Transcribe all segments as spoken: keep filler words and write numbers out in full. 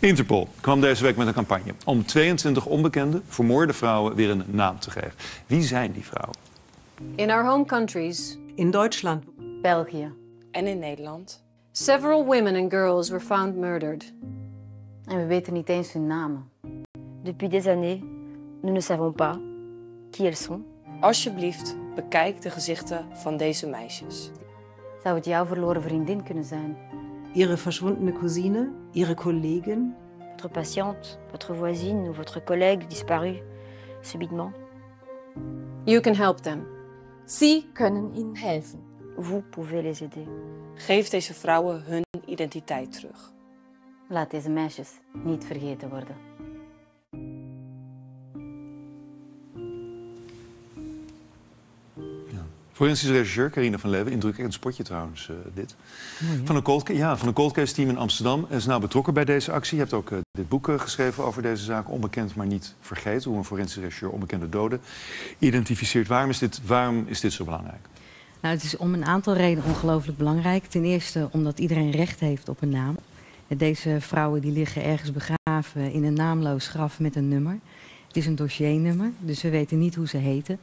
Interpol kwam deze week met een campagne om tweeëntwintig onbekende, vermoorde vrouwen weer een naam te geven. Wie zijn die vrouwen? In our home countries, in Duitsland, België en in Nederland, several women and girls were found murdered. En we weten niet eens hun namen. Depuis des années, nous ne savons pas qui elles sont. Alsjeblieft, bekijk de gezichten van deze meisjes. Zou het jouw verloren vriendin kunnen zijn? Ihre verschwundene cousine, ihre collegin. Votre patiënt, votre voisine of votre collègue disparu subitement. You can help them. Sie kunnen ihnen helpen. Vous pouvez les aider. Geef deze vrouwen hun identiteit terug. Laat deze meisjes niet vergeten worden. Forensisch regisseur Carine van Leven, indrukwekkend spotje trouwens, uh, dit. Mooi, van een cold, ja, van een cold case team in Amsterdam is nou betrokken bij deze actie. Je hebt ook uh, dit boek uh, geschreven over deze zaak, Onbekend maar niet vergeten. Hoe een forensisch regisseur onbekende doden identificeert. Waarom is dit, waarom is dit zo belangrijk? Nou, het is om een aantal redenen ongelooflijk belangrijk. Ten eerste omdat iedereen recht heeft op een naam. Deze vrouwen die liggen ergens begraven in een naamloos graf met een nummer. Het is een dossiernummer, dus we weten niet hoe ze heten.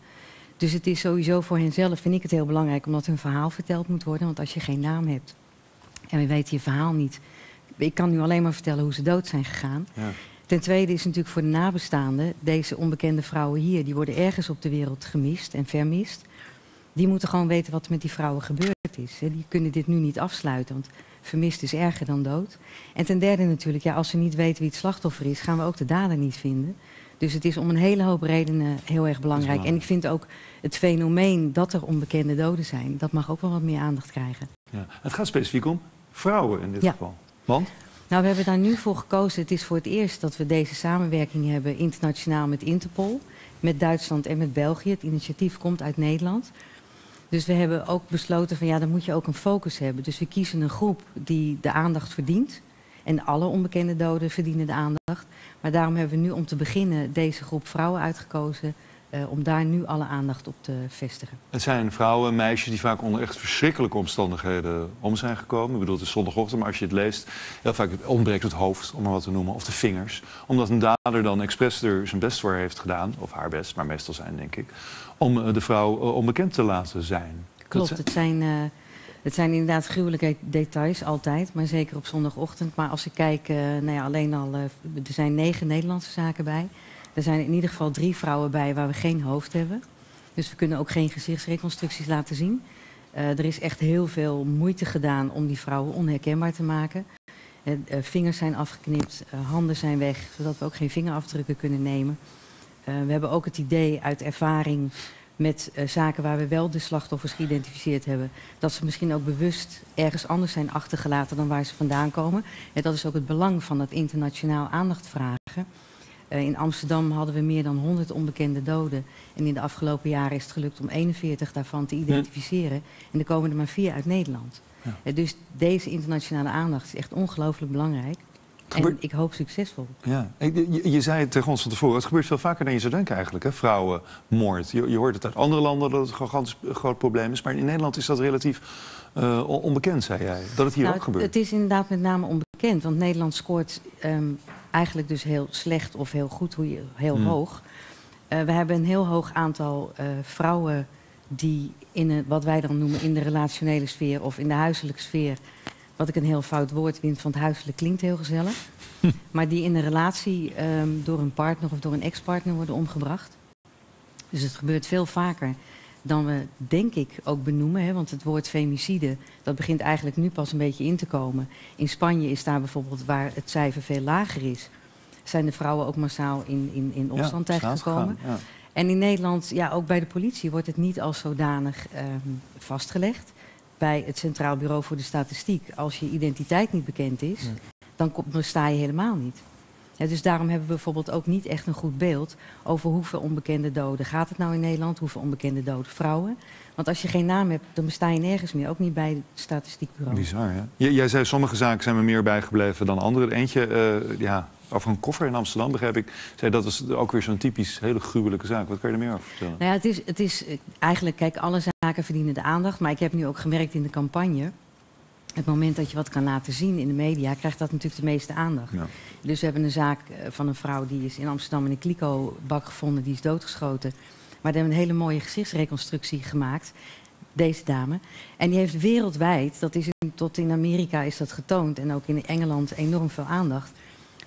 Dus het is sowieso voor henzelf, vind ik het heel belangrijk, omdat hun verhaal verteld moet worden. Want als je geen naam hebt en we weten je verhaal niet. Ik kan nu alleen maar vertellen hoe ze dood zijn gegaan. Ja. Ten tweede is natuurlijk voor de nabestaanden, deze onbekende vrouwen hier, die worden ergens op de wereld gemist en vermist. Die moeten gewoon weten wat er met die vrouwen gebeurd is. Die kunnen dit nu niet afsluiten, want vermist is erger dan dood. En ten derde natuurlijk, ja, als ze niet weten wie het slachtoffer is, gaan we ook de dader niet vinden. Dus het is om een hele hoop redenen heel erg belangrijk. En ik vind ook het fenomeen dat er onbekende doden zijn, dat mag ook wel wat meer aandacht krijgen. Ja. Het gaat specifiek om vrouwen in dit ja. geval. Want? Nou, we hebben daar nu voor gekozen. Het is voor het eerst dat we deze samenwerking hebben internationaal met Interpol, met Duitsland en met België. Het initiatief komt uit Nederland. Dus we hebben ook besloten van ja, dan moet je ook een focus hebben. Dus we kiezen een groep die de aandacht verdient. En alle onbekende doden verdienen de aandacht. Maar daarom hebben we nu om te beginnen deze groep vrouwen uitgekozen. Uh, om daar nu alle aandacht op te vestigen. Het zijn vrouwen en meisjes die vaak onder echt verschrikkelijke omstandigheden om zijn gekomen. Ik bedoel, het is zondagochtend, maar als je het leest, heel vaak ontbreekt het hoofd, om maar wat te noemen, of de vingers. Omdat een dader dan expres er zijn best voor heeft gedaan, of haar best, maar meestal zijn, denk ik, om de vrouw onbekend te laten zijn. Klopt, het zijn... Uh, Het zijn inderdaad gruwelijke details, altijd, maar zeker op zondagochtend. Maar als ik kijk, uh, nou ja, alleen al, uh, er zijn negen Nederlandse zaken bij. Er zijn in ieder geval drie vrouwen bij waar we geen hoofd hebben. Dus we kunnen ook geen gezichtsreconstructies laten zien. Uh, er is echt heel veel moeite gedaan om die vrouwen onherkenbaar te maken. Uh, uh, vingers zijn afgeknipt, uh, handen zijn weg, zodat we ook geen vingerafdrukken kunnen nemen. Uh, we hebben ook het idee uit ervaring, met uh, zaken waar we wel de slachtoffers geïdentificeerd hebben, dat ze misschien ook bewust ergens anders zijn achtergelaten dan waar ze vandaan komen. En dat is ook het belang van dat internationaal aandacht vragen. Uh, in Amsterdam hadden we meer dan honderd onbekende doden. En in de afgelopen jaren is het gelukt om eenenveertig daarvan te identificeren. En er komen er maar vier uit Nederland. Ja. Uh, dus deze internationale aandacht is echt ongelooflijk belangrijk. En ik hoop succesvol. Ja. Je, je zei het tegen ons van tevoren, het gebeurt veel vaker dan je zou denken eigenlijk, hè? Vrouwenmoord. Je, je hoort het uit andere landen dat het een gigantisch groot probleem is, maar in Nederland is dat relatief uh, onbekend, zei jij, dat het hier nou, ook gebeurt. Het is inderdaad met name onbekend, want Nederland scoort um, eigenlijk dus heel slecht of heel goed, hoe je, heel hmm. hoog. Uh, we hebben een heel hoog aantal uh, vrouwen die in een, wat wij dan noemen in de relationele sfeer of in de huiselijke sfeer, wat ik een heel fout woord vind, want huiselijk klinkt heel gezellig. Maar die in een relatie um, door een partner of door een ex-partner worden omgebracht. Dus het gebeurt veel vaker dan we, denk ik, ook benoemen. Hè? Want het woord femicide, dat begint eigenlijk nu pas een beetje in te komen. In Spanje is daar bijvoorbeeld, waar het cijfer veel lager is, zijn de vrouwen ook massaal in, in, in opstand ja, terechtgekomen. Ja. En in Nederland, ja, ook bij de politie wordt het niet als zodanig um, vastgelegd. Bij het Centraal Bureau voor de Statistiek, als je identiteit niet bekend is, nee. dan sta je helemaal niet. He, dus daarom hebben we bijvoorbeeld ook niet echt een goed beeld over hoeveel onbekende doden gaat het nou in Nederland, hoeveel onbekende doden vrouwen. Want als je geen naam hebt, dan besta je nergens meer, ook niet bij het Statistiekbureau. Bizar, hè? J jij zei, sommige zaken zijn me meer bijgebleven dan andere. Eentje, uh, ja, over een koffer in Amsterdam, begrijp ik, zei dat is ook weer zo'n typisch hele gruwelijke zaak. Wat kan je er meer over vertellen? Nou ja, het is, het is eigenlijk, kijk, alle zaken verdienen de aandacht, maar ik heb nu ook gemerkt in de campagne het moment dat je wat kan laten zien in de media, krijgt dat natuurlijk de meeste aandacht. Ja. Dus we hebben een zaak van een vrouw die is in Amsterdam in een kliko-bak gevonden, die is doodgeschoten. Maar daar hebben we een hele mooie gezichtsreconstructie gemaakt, deze dame. En die heeft wereldwijd, dat is in, tot in Amerika is dat getoond en ook in Engeland enorm veel aandacht.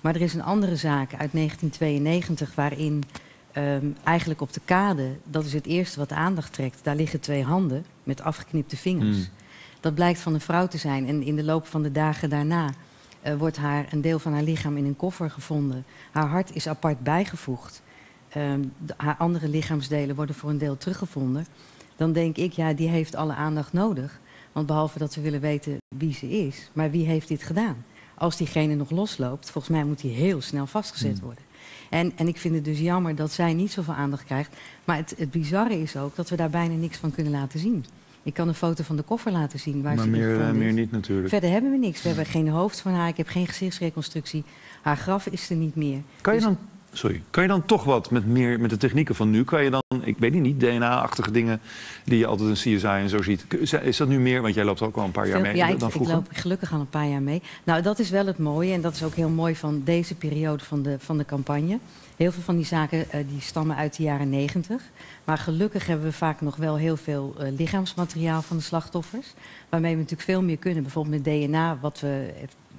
Maar er is een andere zaak uit negentien tweeënnegentig waarin um, eigenlijk op de kade, dat is het eerste wat de aandacht trekt, daar liggen twee handen met afgeknipte vingers. Mm. Dat blijkt van een vrouw te zijn. En in de loop van de dagen daarna uh, wordt haar, een deel van haar lichaam in een koffer gevonden. Haar hart is apart bijgevoegd. Um, de, haar andere lichaamsdelen worden voor een deel teruggevonden. Dan denk ik, ja, die heeft alle aandacht nodig. Want behalve dat we willen weten wie ze is, maar wie heeft dit gedaan? Als diegene nog losloopt, volgens mij moet die heel snel vastgezet mm. worden. En, en ik vind het dus jammer dat zij niet zoveel aandacht krijgt. Maar het, het bizarre is ook dat we daar bijna niks van kunnen laten zien. Ik kan een foto van de koffer laten zien. Waar maar ze meer, uh, meer niet natuurlijk. Verder hebben we niks. We hebben geen hoofd van haar. Ik heb geen gezichtsreconstructie. Haar graf is er niet meer. Kan je, dus... dan, sorry, kan je dan toch wat met, meer, met de technieken van nu? Kan je dan, ik weet niet, D N A-achtige dingen die je altijd in C S I en zo ziet. Is dat nu meer? Want jij loopt ook al een paar jaar Veel, mee. Ja, dan ik, ik loop gelukkig al een paar jaar mee. Nou, dat is wel het mooie. En dat is ook heel mooi van deze periode van de, van de campagne. Heel veel van die zaken uh, die stammen uit de jaren negentig. Maar gelukkig hebben we vaak nog wel heel veel uh, lichaamsmateriaal van de slachtoffers. Waarmee we natuurlijk veel meer kunnen. Bijvoorbeeld met D N A, wat we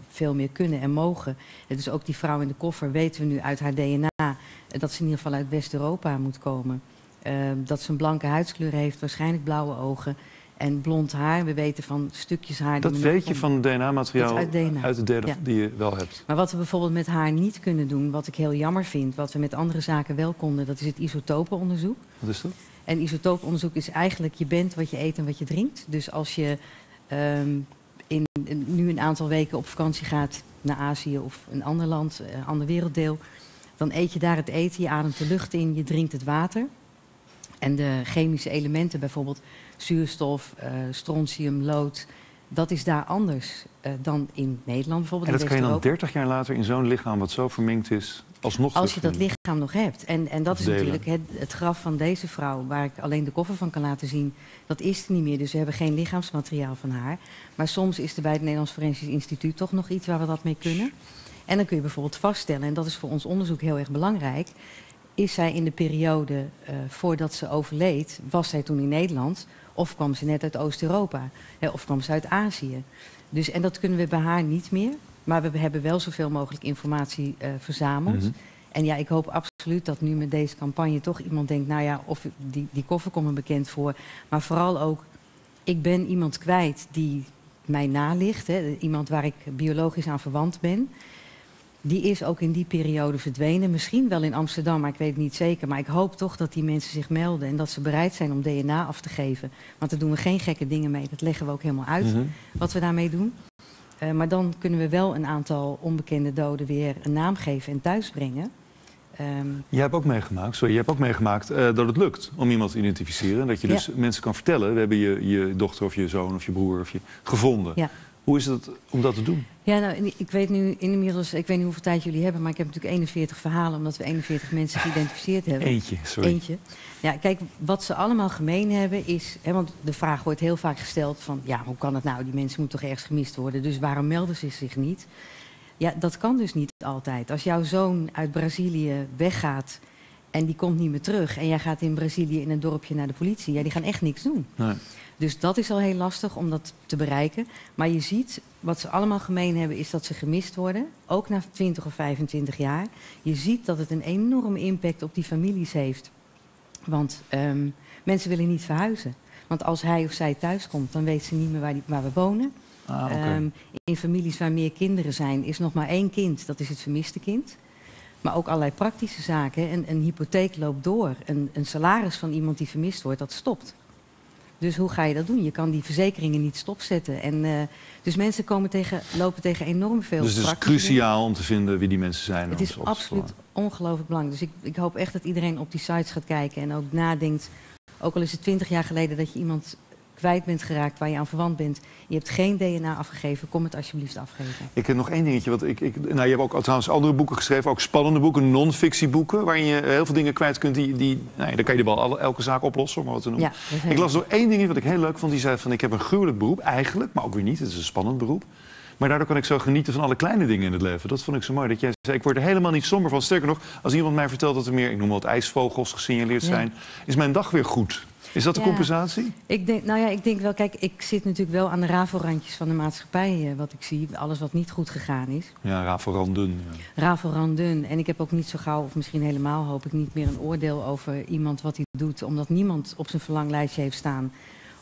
veel meer kunnen en mogen. Dus ook die vrouw in de koffer weten we nu uit haar D N A... Uh, dat ze in ieder geval uit West-Europa moet komen. Uh, dat ze een blanke huidskleur heeft, waarschijnlijk blauwe ogen... en blond haar. We weten van stukjes haar... Dat weet je van D N A-materiaal uit de delen die je wel hebt. Maar wat we bijvoorbeeld met haar niet kunnen doen... wat ik heel jammer vind, wat we met andere zaken wel konden... dat is het isotopenonderzoek. Wat is dat? En isotopenonderzoek is eigenlijk... je bent wat je eet en wat je drinkt. Dus als je um, in, in, nu een aantal weken op vakantie gaat... naar Azië of een ander land, een ander werelddeel... dan eet je daar het eten, je ademt de lucht in, je drinkt het water... En de chemische elementen, bijvoorbeeld zuurstof, uh, strontium, lood... dat is daar anders uh, dan in Nederland bijvoorbeeld. En dat kan je dan dertig jaar later in zo'n lichaam wat zo verminkt is... alsnog als je dat lichaam nog hebt. En, en dat is natuurlijk het, het graf van deze vrouw... waar ik alleen de koffer van kan laten zien. Dat is er niet meer, dus we hebben geen lichaamsmateriaal van haar. Maar soms is er bij het Nederlands Forensisch Instituut... toch nog iets waar we dat mee kunnen. En dan kun je bijvoorbeeld vaststellen, en dat is voor ons onderzoek heel erg belangrijk... Is zij in de periode uh, voordat ze overleed, was zij toen in Nederland... of kwam ze net uit Oost-Europa, of kwam ze uit Azië. Dus, en dat kunnen we bij haar niet meer. Maar we hebben wel zoveel mogelijk informatie uh, verzameld. Mm-hmm. En ja, ik hoop absoluut dat nu met deze campagne toch iemand denkt... nou ja, of die, die koffer komt me bekend voor. Maar vooral ook, ik ben iemand kwijt die mij naligt. Hè, iemand waar ik biologisch aan verwant ben... Die is ook in die periode verdwenen. Misschien wel in Amsterdam, maar ik weet het niet zeker. Maar ik hoop toch dat die mensen zich melden en dat ze bereid zijn om D N A af te geven. Want daar doen we geen gekke dingen mee. Dat leggen we ook helemaal uit, mm-hmm. wat we daarmee doen. Uh, maar dan kunnen we wel een aantal onbekende doden weer een naam geven en thuisbrengen. Um... Jij hebt ook meegemaakt, sorry, je hebt ook meegemaakt uh, dat het lukt om iemand te identificeren. En dat je dus ja. mensen kan vertellen, we hebben je, je dochter of je zoon of je broer of je gevonden. Ja. Hoe is het om dat te doen? Ja, nou, ik weet nu inmiddels, ik weet niet hoeveel tijd jullie hebben... maar ik heb natuurlijk eenenveertig verhalen, omdat we eenenveertig mensen geïdentificeerd hebben. Eentje, sorry. Eentje. Ja, kijk, wat ze allemaal gemeen hebben is... Hè, want de vraag wordt heel vaak gesteld van... ja, hoe kan het nou? Die mensen moeten toch ergens gemist worden? Dus waarom melden ze zich niet? Ja, dat kan dus niet altijd. Als jouw zoon uit Brazilië weggaat... en die komt niet meer terug... en jij gaat in Brazilië in een dorpje naar de politie... ja, die gaan echt niks doen. Nee. Dus dat is al heel lastig om dat te bereiken. Maar je ziet, wat ze allemaal gemeen hebben... is dat ze gemist worden, ook na twintig of vijfentwintig jaar. Je ziet dat het een enorme impact op die families heeft. Want um, mensen willen niet verhuizen. Want als hij of zij thuis komt, dan weet ze niet meer waar, die, waar we wonen. Ah, okay. um, in families waar meer kinderen zijn, is nog maar één kind. Dat is het vermiste kind. Maar ook allerlei praktische zaken. Een, een hypotheek loopt door. Een, een salaris van iemand die vermist wordt, dat stopt. Dus hoe ga je dat doen? Je kan die verzekeringen niet stopzetten. En, uh, dus mensen komen tegen, lopen tegen enorm veel. Dus het is cruciaal om te vinden wie die mensen zijn. Het is absoluut ongelooflijk belangrijk. Dus ik, ik hoop echt dat iedereen op die sites gaat kijken en ook nadenkt. Ook al is het twintig jaar geleden dat je iemand kwijt bent geraakt, waar je aan verwant bent. Je hebt geen D N A afgegeven, kom het alsjeblieft afgeven. Ik heb nog één dingetje. Want ik, ik, nou, je hebt ook trouwens andere boeken geschreven, ook spannende boeken, non-fictieboeken, waarin je heel veel dingen kwijt kunt. Die, die, nee, dan kan je wel alle, elke zaak oplossen, om maar wat te noemen. Ja, ik las nog één dingetje wat ik heel leuk vond. Die zei van, ik heb een gruwelijk beroep eigenlijk, maar ook weer niet. Het is een spannend beroep. Maar daardoor kan ik zo genieten van alle kleine dingen in het leven. Dat vond ik zo mooi. Dat jij zei, ik word er helemaal niet somber van. Sterker nog, als iemand mij vertelt dat er meer, ik noem wat ijsvogels gesignaleerd zijn, ja. is mijn dag weer goed. Is dat de ja. compensatie? Ik denk, nou ja, ik denk wel, kijk, ik zit natuurlijk wel aan de rafelrandjes van de maatschappij, eh, wat ik zie. Alles wat niet goed gegaan is. Ja, rafelrandun. Ja. Rafelrandun. En ik heb ook niet zo gauw, of misschien helemaal hoop ik niet meer, een oordeel over iemand wat hij doet. Omdat niemand op zijn verlanglijstje heeft staan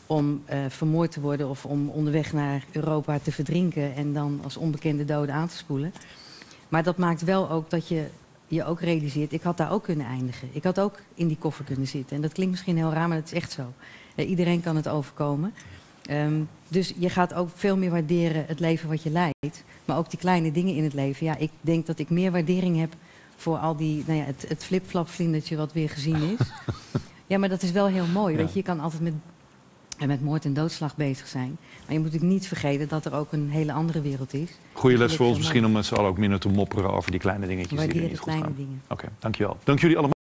om uh, vermoord te worden of om onderweg naar Europa te verdrinken en dan als onbekende doden aan te spoelen. Maar dat maakt wel ook dat je je ook realiseert, ik had daar ook kunnen eindigen. Ik had ook in die koffer kunnen zitten. En dat klinkt misschien heel raar, maar dat is echt zo. Uh, iedereen kan het overkomen. Um, dus je gaat ook veel meer waarderen het leven wat je leidt. Maar ook die kleine dingen in het leven. Ja, ik denk dat ik meer waardering heb voor al die, nou ja, het, het flipflap vlindertje wat weer gezien is. Ja, maar dat is wel heel mooi. Ja. Weet je, je kan altijd met... en met moord en doodslag bezig zijn. Maar je moet natuurlijk niet vergeten dat er ook een hele andere wereld is. Goede les voor ons misschien om met z'n allen ook minder te mopperen over die kleine dingetjes. Waardeer die er niet goed gaan. Oké, okay, dankjewel. Dank jullie allemaal.